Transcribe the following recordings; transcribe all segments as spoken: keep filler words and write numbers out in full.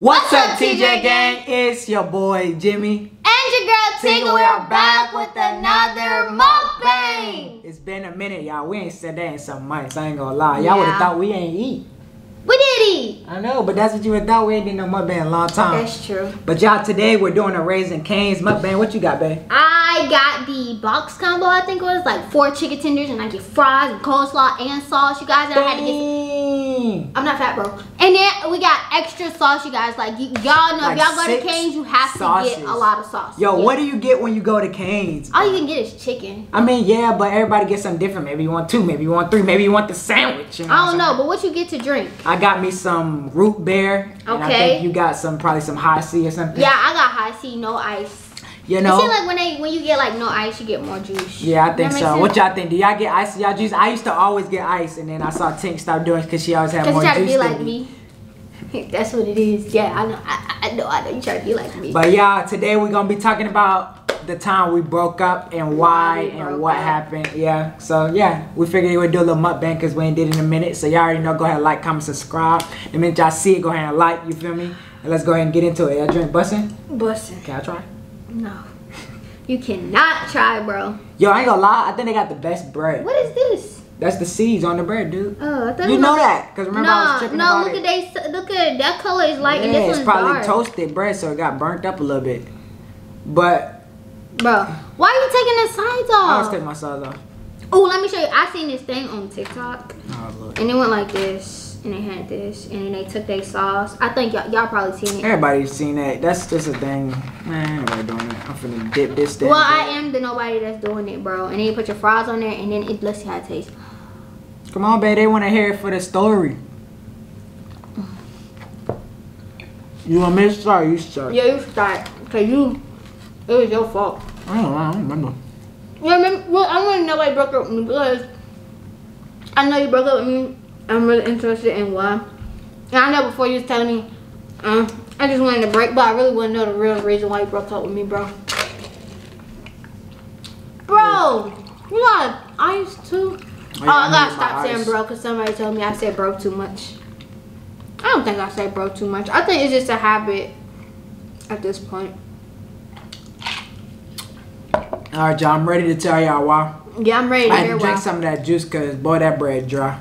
What's up, T J Gang? It's your boy Jimmy and your girl Tingle. We're back with another mukbang. It's been a minute, y'all. We ain't said that in some months. I ain't gonna lie. Y'all yeah. would have thought we ain't eat. We did eat. I know, but that's what you would have thought. We ain't did no mukbang in a long time. That's true. But y'all, today we're doing a Raisin Canes mukbang. What you got, babe? I got the box combo. I think it was like four chicken tenders, and I get fries and coleslaw and sauce. You guys, and I had to get. I'm not fat, bro. And then we got extra sauce, you guys. Like y'all know, like if y'all go to Canes, you have sauces. to get a lot of sauce. Yo, yeah. What do you get when you go to Canes? All you can get is chicken. I mean, yeah, but everybody gets something different. Maybe you want two, maybe you want three, maybe you want the sandwich. You know, I don't know, but what you get to drink? I got me some root beer. Okay. And I think you got some, probably some high C or something. Yeah, I got high C, no ice. You know, it seems like when they when you get like no ice, you get more juice. Yeah, I think so. Sense? What y'all think? Do y'all get ice? Y'all juice? I used to always get ice, and then I saw Tink stop doing it because she always had more juice. Cause you try to be like me. me. That's what it is. Yeah, I know. I, I know. I know. You try to be like me. But y'all, today we're gonna be talking about the time we broke up and why and what up. happened. Yeah. So yeah, we figured we would do a little mukbang because we ain't did it in a minute. So y'all already know. Go ahead, like, comment, subscribe. The minute y'all see it, go ahead and like. You feel me? And let's go ahead and get into it. Y'all drink bussin'? Bussin'. Can I try? No, you cannot try, bro. Yo, I ain't gonna lie. I think they got the best bread. What is this? That's the seeds on the bread, dude. Oh, I thought you know like, that. Cause remember no, I was tripping no, about look it. at they, look at that color is light yeah, and this one's dark. It's probably toasted bread, so it got burnt up a little bit. But, bro, why are you taking the sides off? I always take my sides off. Oh, let me show you. I seen this thing on TikTok, oh, look. and it went like this. And they had this, and then they took their sauce. I think y'all probably seen it. Everybody's seen that. That's just a thing. Man, I ain't doing that. I'm finna dip this thing. Well, I am the nobody that's doing it, bro. And then you put your fries on there, and then it, let's see how it tastes. Come on, babe. They want to hear it for the story. You want me to start? You start. Yeah, you start. Because you, it was your fault. I don't know. I don't remember. You remember? Well, I want to know why you broke up with me because I know you broke up with me. I'm really interested in why. And I know before you was telling me, uh, I just wanted to break, but I really want to know the real reason why you broke up with me, bro. Bro, you got ice too? Oh, yeah, I gotta stop saying bro, because somebody told me I said bro too much. I don't think I say bro too much. I think it's just a habit at this point. Alright, y'all, I'm ready to tell y'all why. Yeah, I'm ready to hear why. I drink some of that juice, because boy, that bread dry.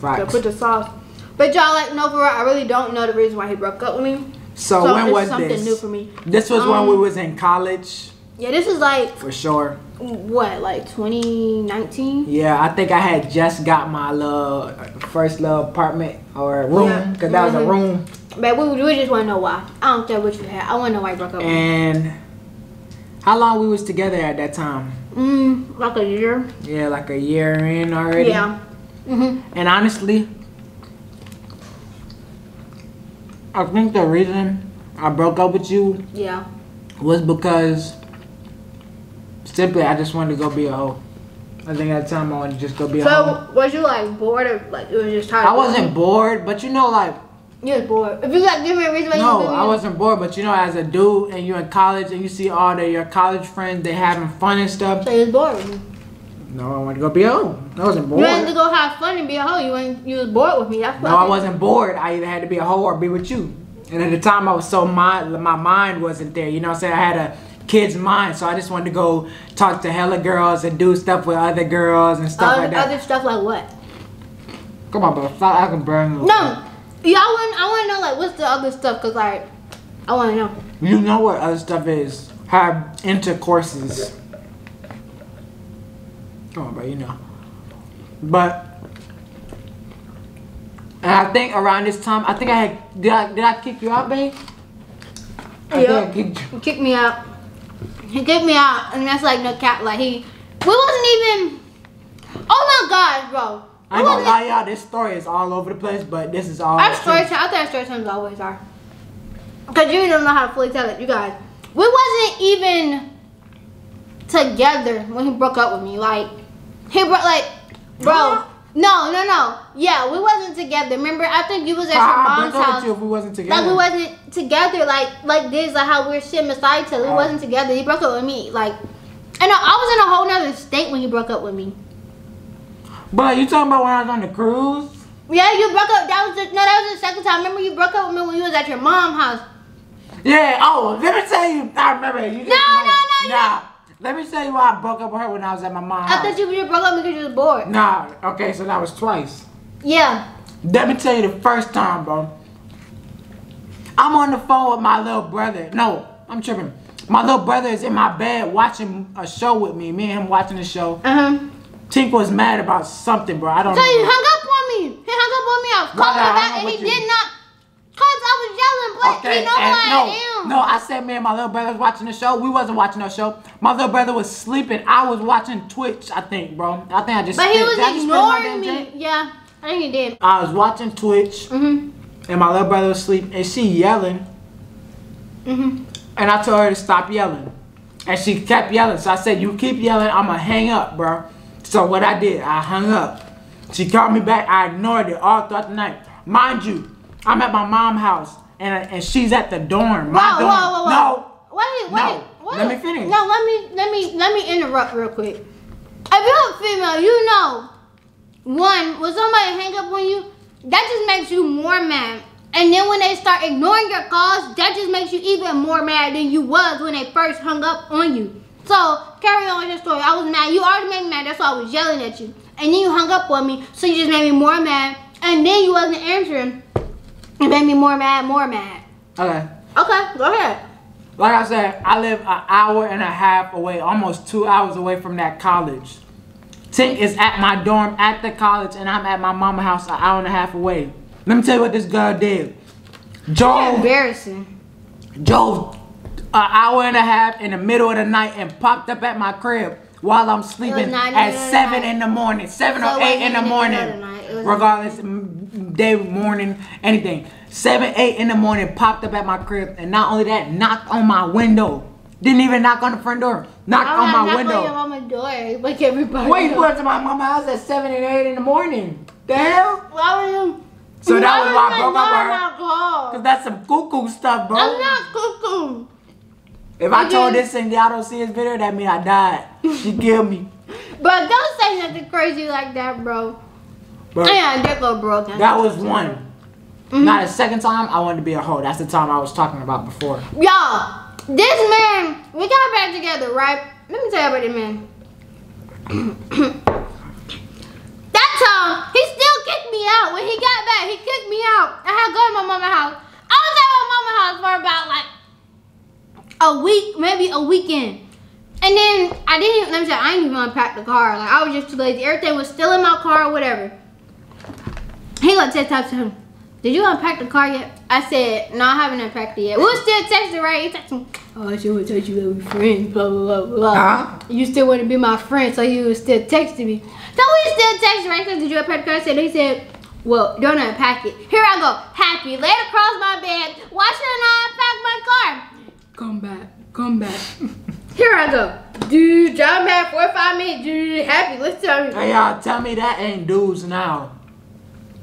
Right. So put the sauce. But y'all, like, no, for I really don't know the reason why he broke up with me. So, so when was something this? Something new for me. This was um, when we was in college. Yeah, this is like for sure. What, like twenty nineteen? Yeah, I think I had just got my little first little apartment or room yeah. cause that mm-hmm. was a room. But we, we just want to know why. I don't care what you had. I want to know why he broke up. And with me. How long we was together at that time? Mm, like a year. Yeah, like a year in already. Yeah. Mm-hmm. And honestly, I think the reason I broke up with you yeah. was because simply I just wanted to go be a hoe. I think at the time I wanted to just go be so a hoe. So was you like bored or like you were just tired? I wasn't bored, but you know like. You was bored. If you got different reasons why you No, I wasn't bored, but you know as a dude and you're in college and you see all the, your college friends, they having fun and stuff. So you was bored with me. No, I wanted to go be a hoe. I wasn't bored. You wanted to go have fun and be a hoe. You ain't, you was bored with me. That's no, I, I wasn't bored. I either had to be a hoe or be with you. And at the time, I was so mind, my mind wasn't there. You know what I'm saying? I had a kid's mind, so I just wanted to go talk to hella girls and do stuff with other girls and stuff uh, like that. Other stuff like what? Come on, bro. I can burn. No, y'all want. I want to know like what's the other stuff? Cause like, I want to know. You know what other stuff is? Have intercourses. Come on, bro, you know. But and I think around this time, I think I had did I did I kick you out, babe? I yep. think I kicked you. He kicked me out. He kicked me out, and that's like no cap. Like he, we wasn't even. Oh my God, bro! I ain't gonna lie, y'all. This story is all over the place, but this is all. Our story time. I think our story times always are. Cause you don't know how to fully tell it, you guys. We wasn't even together when he broke up with me, like. He bro, like, bro, no, no, no. Yeah, we wasn't together. Remember, I think you was at your mom's house. You if we wasn't together. Like we wasn't together, like like this, like how we're shitting beside each other. We wasn't together. He broke up with me, like, and I was in a whole nother state when he broke up with me. But you talking about when I was on the cruise? Yeah, you broke up. That was the, no, that was the second time. Remember, you broke up with me when you was at your mom's house. Yeah. Oh, let me tell you. I remember. You just no, no, no, no. Nah. Let me tell you why I broke up with her when I was at my mom's house. I thought you just broke up because you was bored. Nah. Okay, so that was twice. Yeah. Let me tell you the first time, bro. I'm on the phone with my little brother. No, I'm tripping. My little brother is in my bed watching a show with me. Me and him watching the show. Uh huh. Tink was mad about something, bro. I don't know. So he hung up on me. He hung up on me. I was calling him out, and he did not. Cause I was yelling, but okay, he know who I am. No, I said me and my little brother was watching the show. We wasn't watching no show. My little brother was sleeping. I was watching Twitch, I think, bro. I think I just. But he was ignoring me. Yeah, I think he did. I was watching Twitch, mm-hmm. and my little brother was sleeping, and she yelling. Mm-hmm. And I told her to stop yelling, and she kept yelling. So I said, "You keep yelling, I'ma hang up, bro." So what I did, I hung up. She called me back. I ignored it all throughout the night. Mind you, I'm at my mom's house, and and she's at the dorm. My whoa, dorm. Whoa, whoa, whoa. No. Wait, wait, no. Wait. Let me finish. No, let me, let me, let me interrupt real quick. If you're a female, you know, one, when somebody hang up on you, that just makes you more mad. And then when they start ignoring your calls, that just makes you even more mad than you was when they first hung up on you. So carry on with your story. I was mad. You already made me mad. That's why I was yelling at you. And then you hung up on me, so you just made me more mad. And then you wasn't answering. It made me more mad, more mad. Okay. Okay, go ahead. Like I said, I live an hour and a half away, almost two hours away from that college. Tink is at my dorm at the college, and I'm at my mama's house an hour and a half away. Let me tell you what this girl did. Drove, embarrassing. Drove an hour and a half in the middle of the night and popped up at my crib while I'm sleeping at seven in the morning, seven or eight in the morning, regardless, day, morning, anything. Seven, eight in the morning, popped up at my crib, and not only that, knocked on my window. Didn't even knock on the front door. Knocked on my window. Knocked on your mama's door, like everybody. Wait, you went to my mama's house at seven and eight in the morning. The hell? Why were you? So that was why I broke up with her. Cause that's some cuckoo stuff, bro. I'm not cuckoo. If I told this and y'all don't see this video, that means I died. She killed me. But don't say nothing crazy like that, bro. Bro, yeah, that go broke. That was one. Mm-hmm. Not a second time. I wanted to be a hoe. That's the time I was talking about before. Y'all, this man, we got back together, right? Let me tell you about this man. That time, he still kicked me out. When he got back, he kicked me out. I had to go to my mama's house. I was at my mama's house for about like a week, maybe a weekend. And then I didn't, let me tell you, I didn't even unpack the car. Like, I was just too lazy. Everything was still in my car or whatever. He gonna text up to him. Did you unpack the car yet? I said, no, I haven't unpacked it yet. We were still texting, right? He texted me, oh, I still want to text you that we friends, blah, blah, blah, blah. Uh-huh. You still want to be my friend, so you were still texting me. So we still texting, right? So did you unpack the car? I said, he said, well, don't unpack it. Here I go, happy, laid across my bed, why shouldn't I unpack my car? Come back, come back. Here I go. Dude, John had four or five minutes, dude, happy, let's tell me. Hey, y'all, tell me that ain't dudes now.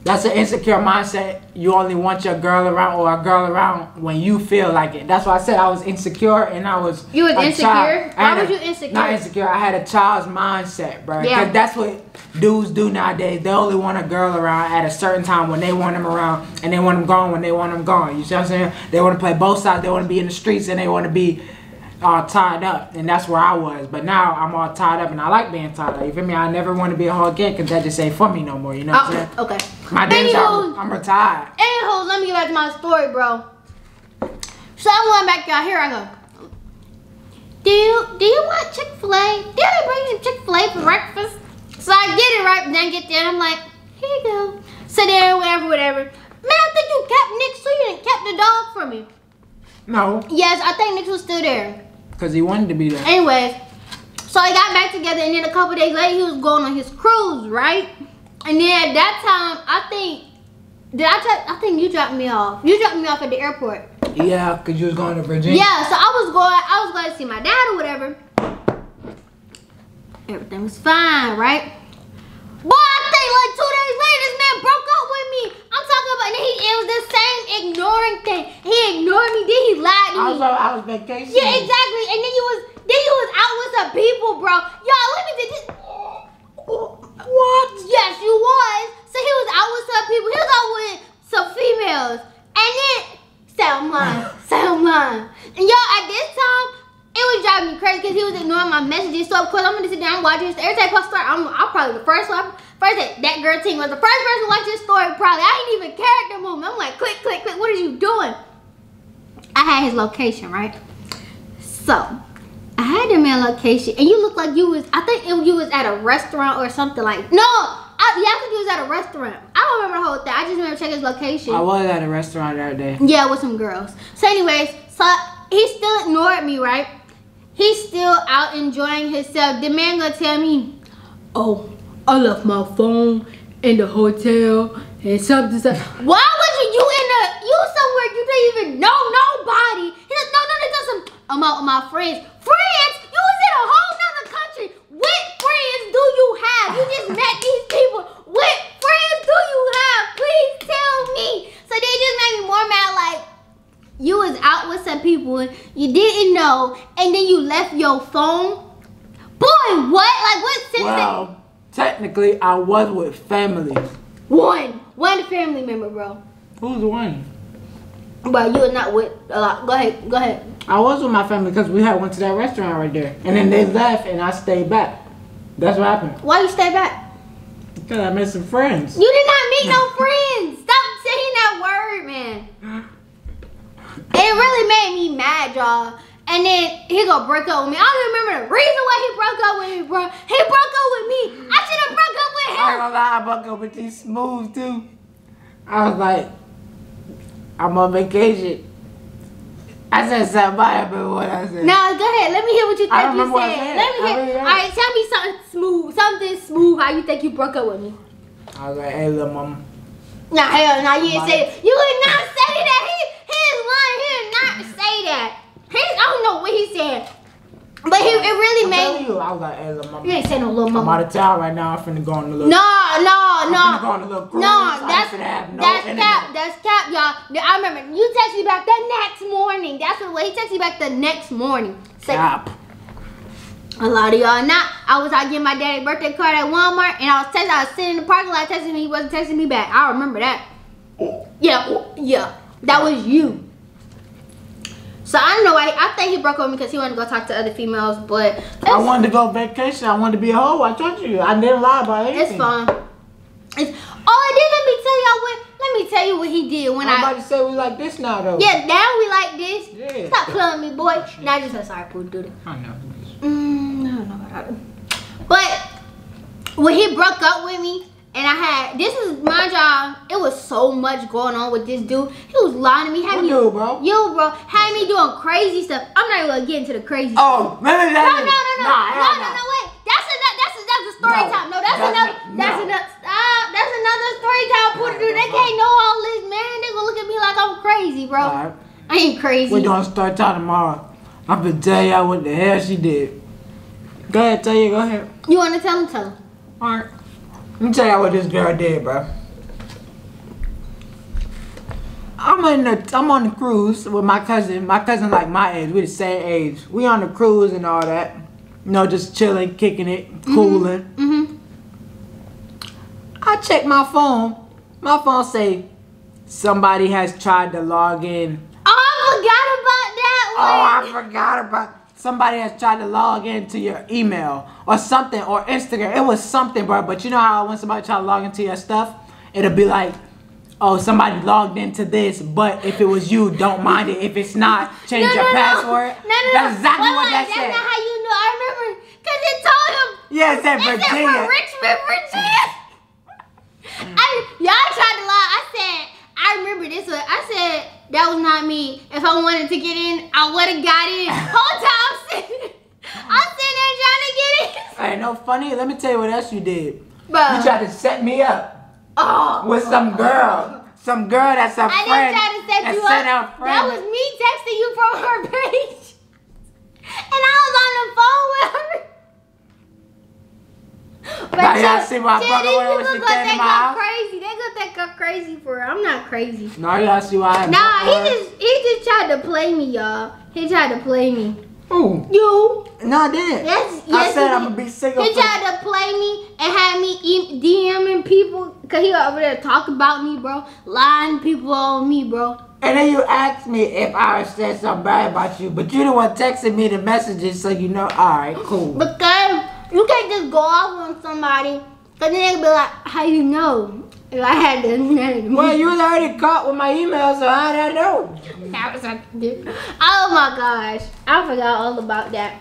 That's an insecure mindset. You only want your girl around or a girl around when you feel like it. That's why I said I was insecure and I was. You was insecure? Why was you insecure? Not insecure. I had a child's mindset, bro. Yeah. Because that's what dudes do nowadays. They only want a girl around at a certain time when they want them around, and they want them gone when they want them gone. You see what I'm saying? They want to play both sides. They want to be in the streets and they want to be all tied up. And that's where I was. But now I'm all tied up and I like being tied up. You feel me? I never want to be a hoe again because that just ain't for me no more. You know what I'm saying? Okay. My days are, I'm retired. Anywho, let me get back to my story, bro. So I'm going back, y'all. Here I go. Do you, do you want Chick-fil-A? Did I bring you Chick-fil-A for breakfast? So I get it right, and then I get there, and I'm like, here you go. So there, whatever, whatever. Man, I think you kept Nick, so you didn't kept the dog for me. No. Yes, I think Nick was still there. Because he wanted to be there. Anyways, so I got back together, and then a couple days later, he was going on his cruise, right? And then at that time, I think, did I try, I think you dropped me off. You dropped me off at the airport. Yeah, because you was going to Virginia. Yeah, so I was going, I was going to see my dad or whatever. Everything was fine, right? Boy, I think like two days later, this man broke up with me. I'm talking about, and then he, it was the same ignoring thing. He ignored me, then he lied to me. Also, I was vacationing. Yeah, exactly. And then you was, then you was out with some people, bro. Y'all, let me do this. What? Yes, you was. So So he was out with some people. He was out with some females. And then, Salman, Salman. And y'all, at this time, it was driving me crazy because he was ignoring my messages. So, of course, I'm going to sit down and watch this. Every time I start, I'm, I'm probably the first one. First, that, that girl team was the first person to watch this story, probably. I didn't even care at the moment. I'm like, click, click, click. What are you doing? I had his location, right? So, I had him in location, and you looked like you was, I think it, you was at a restaurant or something like, no, I, yeah, I think you was at a restaurant. I don't remember the whole thing. I just remember checking his location. I was at a restaurant that day. Yeah, with some girls. So anyways, so he still ignored me, right? He's still out enjoying himself. The man gonna tell me, oh, I left my phone in the hotel and something, something. Why would you, you in the, you somewhere you didn't even know nobody. He said, no, no, no, that's some, I'm out with my friends. Friends? You was in a whole nother country. What friends do you have? You just met these people. What friends do you have? Please tell me. So they just made me more mad, like, you was out with some people you didn't know, and then you left your phone. Boy, what? Like, what sense? Well, technically, I was with family. One, one family member, bro. Who's one? But you were not with a lot. Go ahead, go ahead. I was with my family because we had went to that restaurant right there, and then they left, and I stayed back. That's what happened. Why you stay back? Because I met some friends. You did not meet no friends. Stop saying that word, man. It really made me mad, y'all. And then he gonna break up with me. I don't remember the reason why he broke up with me, bro. He broke up with me. I should have broke up with him. I ain't gonna lie, I broke up with these smooth too. I was like, I'm on vacation. I said something, I don't remember what I said. No, go ahead. Let me hear what you think I don't remember you said. What I said. Let me hear. I really all right, tell me something smooth. Something smooth. How you think you broke up with me? I was like, hey, little mama. Nah, hell, nah, you didn't say it. You did not say that. He not say that. He, I don't know what he said, but he it really I'm made. You, I was like, hey, little mama. You ain't saying no little mama. I'm out of town right now. I'm finna go on the little. No, no, no. I'm finna go on the little cruise. No, that's have no that's internet. Cap. That's cap, y'all. I remember you text me back the next morning. That's the way he texted me back the next morning. Say, cap. A lot of y'all not. I was out getting my daddy's birthday card at Walmart, and I was texting. I was sitting in the parking lot texting me. He wasn't texting me back. I remember that. Oh. Yeah, oh, yeah. That was you. So I don't know why, I think he broke up with me because he wanted to go talk to other females, but... I wanted to go vacation, I wanted to be a hoe, I told you, I didn't lie about anything. It's fine. It's, oh, and then let me tell y'all what, let me tell you what he did when I... I'm about to say we like this now, though. Yeah, now we like this. Yeah. Stop playing me, boy. Now just, I'm sorry, Pooh, do that. I know. Mm, I don't know about that. But when he broke up with me, and I had, this is my job, it was so much going on with this dude. He was lying to me. Had what me, dude, bro? You, bro. Had me doing crazy stuff. I'm not even going to get into the crazy oh, stuff. Oh, no, no, no, no. No, no, no, no, wait. That's another, that's another story no, time. No, that's, that's another, no. that's another, stop. That's another story time. Put dude, they can't know all this, man. They going to look at me like I'm crazy, bro. Right. I ain't crazy. We're going to start time tomorrow. I'm going to tell y'all what the hell she did. Go ahead, tell you, go ahead. You want to tell them, tell them. All right. Let me tell y'all what this girl did, bro. I'm in the, I'm on the cruise with my cousin. My cousin like my age. We the same age. We on the cruise and all that. You know, just chilling, kicking it, cooling. Mm-hmm. Mm-hmm. I check my phone. My phone say, somebody has tried to log in. Oh, I forgot about that one. Oh, I forgot about somebody has tried to log into your email or something, or Instagram. It was something, bro. But you know how when somebody try to log into your stuff, it'll be like, oh, somebody logged into this, but if it was you, don't mind it. If it's not, change no, your no, password. No, no, no. That's exactly well, what that that's said. That's not how you know. I remember. Because it told him. Yeah, it said Virginia. It said Richmond, Virginia. Y'all tried to lie. I said, I remember this one. I said, that was not me. If I wanted to get in, I would have got in. Whole time I'm sitting, I'm sitting there trying to get in. Ain't no funny. Let me tell you what else you did. Bruh. You tried to set me up oh. with some girl. Some girl that's a I friend. I didn't try to set you set up. That was me texting you from her page. And I was on the phone with her. But y'all see my brother when she came to my house? Crazy. They gonna think I'm crazy for her. I'm not crazy. No, y'all see why I Nah, he just, he just tried to play me, y'all. He tried to play me. Who? You. Not that. Yes, yes, I said I'm going to be single. He tried to play me and had me DMing people. Because he over there talking about me, bro. Lying people on me, bro. And then you asked me if I said something bad about you. But you the one texting me the messages, so you know. All right, cool. Because you can't just go off on somebody. Because then they'll be like, how you know? If I had this name. Well, you was already caught with my email, so how did I know? That was something different. Oh my gosh. I forgot all about that.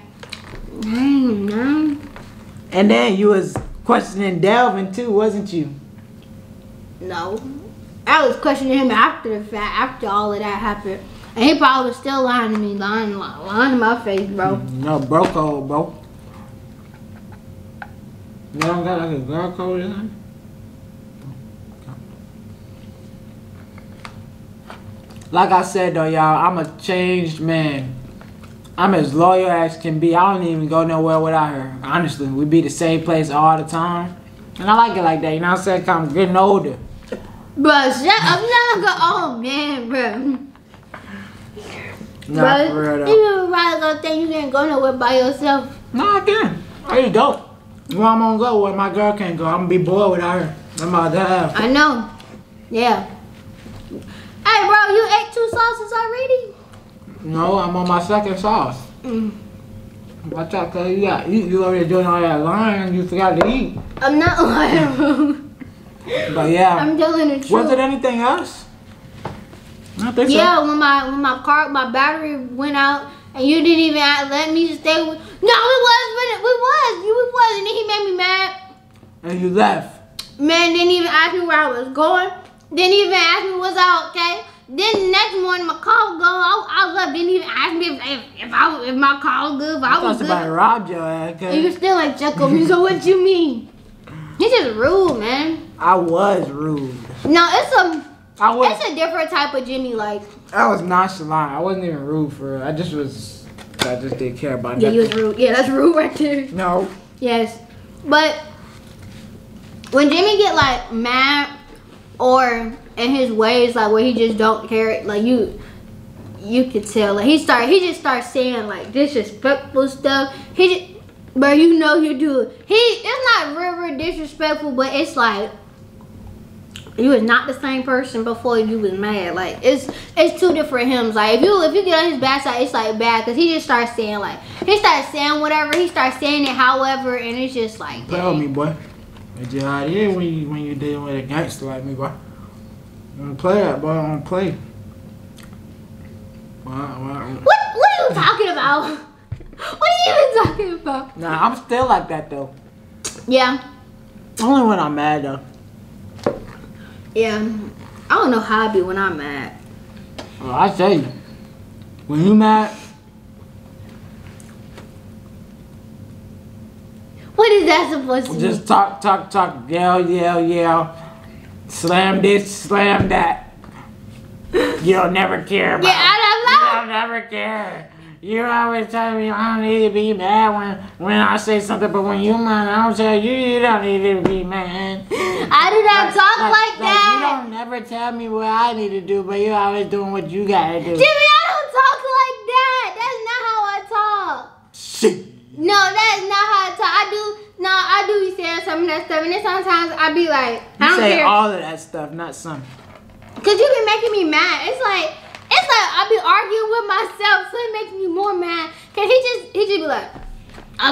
Dang, man. And then you was questioning Delvin too, wasn't you? No. I was questioning him after the fact, after all of that happened. And he probably was still lying to me, lying, lying, lying to my face, bro. No, bro code, bro. You don't got like a girl code in there? Like I said though, y'all, I'm a changed man. I'm as loyal as can be. I don't even go nowhere without her. Honestly, we be the same place all the time. And I like it like that, you know what I'm saying? 'Cause I'm getting older. Bro, shut up. I'm not an old man, bro. Nah, for real though. You probably gonna think you can't go nowhere by yourself. No, I can. I just don't. Where I'm gonna go, where my girl can't go. I'm gonna be bored without her. I'm about to have. I know. Yeah. Hey bro, you ate two sauces already? No, I'm on my second sauce. Mm. Watch out, cause you got eat. You already doing all that lying. You forgot to eat. I'm not lying. But yeah, I'm telling the truth. Was it anything else? I think yeah, so. Yeah, when my when my car my battery went out, and you didn't even let me stay. With, no, we was it we was you we was, and then he made me mad. And you left. Man didn't even ask me where I was going. Didn't even ask me was I okay. Then the next morning my car was gone. I, I left. Didn't even ask me if if, if, I, if my car was good. If I, I was thought somebody good. robbed your ass. And you still like check on me. So what you mean? You just rude, man. I was rude. No, it's a I was, it's a different type of Jimmy. Like I was nonchalant. I wasn't even rude for. Real. I just was. I just didn't care about. Yeah, nothing. You was rude. Yeah, that's rude right there. No. Yes, but when Jimmy get like mad. Or in his ways, like where he just don't care, like you, you could tell. Like he start, he just starts saying like disrespectful stuff. He, just, bro, you know you do it. He, it's not real, real disrespectful, but it's like you was not the same person before you was mad. Like it's, it's two different hymns. Like if you, if you get on his bad side, it's like bad because he just starts saying like he starts saying whatever, he starts saying it however, and it's just like. Tell me, boy. It's just how it is when you when you're dealing with a gangster like me, boy. I don't play that, boy. I don't play. Why, why, what what are you talking about? What are you even talking about? Nah, I'm still like that though. Yeah. Only when I'm mad though. Yeah. I don't know how I be when I'm mad. Well, I tell you, when you mad. What is that supposed to be? Just talk, talk, talk, yell, yell, yell. Slam this, slam that. You'll never care about Get out of love. You'll never care. You're always telling me I don't need to be mad when, when I say something, but when you mad, I don't tell you, you don't need to be mad. I do not like, talk like, like that. Like you don't never tell me what I need to do, but you're always doing what you gotta do. Jimmy, I don't talk like that. That's not how I talk. Shit. No, that's not how I talk. I do, no, I do be saying some of that stuff. And then sometimes I be like, you I don't say care. all of that stuff, not some. Because you be making me mad. It's like, it's like I be arguing with myself. So it makes me more mad. Because he just, he just be like,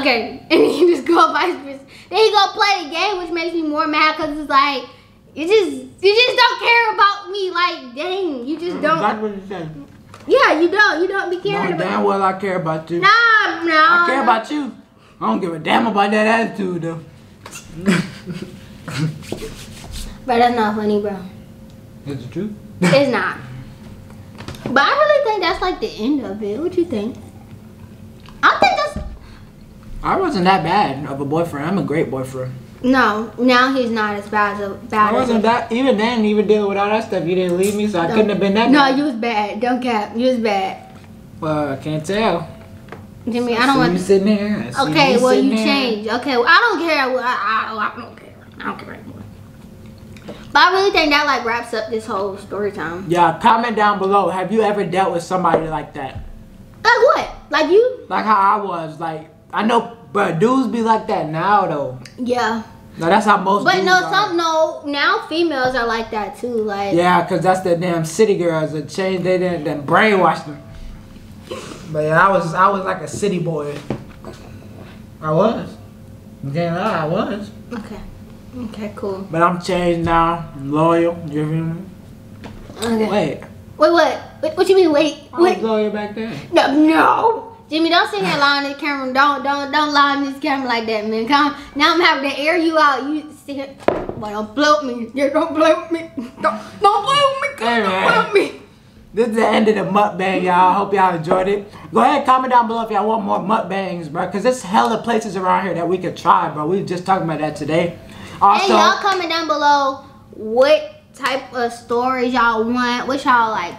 okay. And he just go vice versa. Then he go play the game, which makes me more mad. Because it's like, you just, you just don't care about me. Like, dang, you just don't. That's what you said. Yeah, you don't. You don't be caring no, about damn well I care about you. Nah, no. I care about you. I don't give a damn about that attitude, though. But that's not funny, bro. That's the truth. It's not. But I really think that's like the end of it. What you think? I think that's... I wasn't that bad of a boyfriend. I'm a great boyfriend. No, now he's not as bad as a bad I wasn't that even then even dealing with all that stuff. You didn't leave me, so I don't, couldn't have been that bad. No, you was bad. Don't cap. You was bad. Well, I can't tell. Jimmy, so I don't want you to... sitting there. Okay, well you changed. Okay, well, I don't care. Well, I, I, I don't care. I don't care anymore. But I really think that like wraps up this whole story time. Yeah, comment down below. Have you ever dealt with somebody like that? Like what? Like you? Like how I was. Like, I know, but dudes be like that now, though. Yeah. No, that's how most But dudes no, are. some, no, now females are like that, too. Like. Yeah, because that's the damn city girls that changed, they didn't, didn't brainwash them. But yeah, I was, I was like a city boy. I was. Yeah, I was. Okay. Okay, cool. But I'm changed now. I'm loyal. You feel me? Okay. Wait. Wait, what? Wait, what you mean, wait? I was loyal back then. No, no. Jimmy, don't sing that line in the camera. Don't, don't, don't lie in this camera like that, man. Come, now I'm having to air you out. You sit here. Boy, don't bloat me. Yeah, don't bloat me. Don't, don't bloat me. Hey, don't bloat me. This is the end of the mukbang, y'all. I hope y'all enjoyed it. Go ahead, comment down below if y'all want more mukbangs, bro. Because there's hella places around here that we could try, bro. We were just talking about that today. Also, and y'all comment down below what type of stories y'all want, what y'all like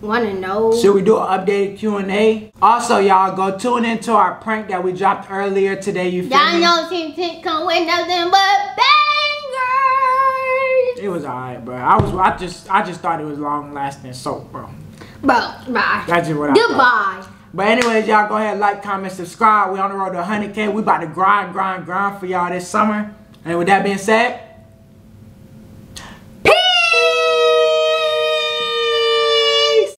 want to know. Should we do an updated Q and A? Also, y'all go tune into our prank that we dropped earlier today. You feel Y'all know Team Pink come with nothing but bangers. It was alright, bro. I was, I just, I just thought it was long lasting soap, bro. Bro, bye. That's just what I Goodbye. Thought. But anyways, y'all go ahead, like, comment, subscribe. We on the road to one hundred K. We about to grind, grind, grind for y'all this summer. And with that being said,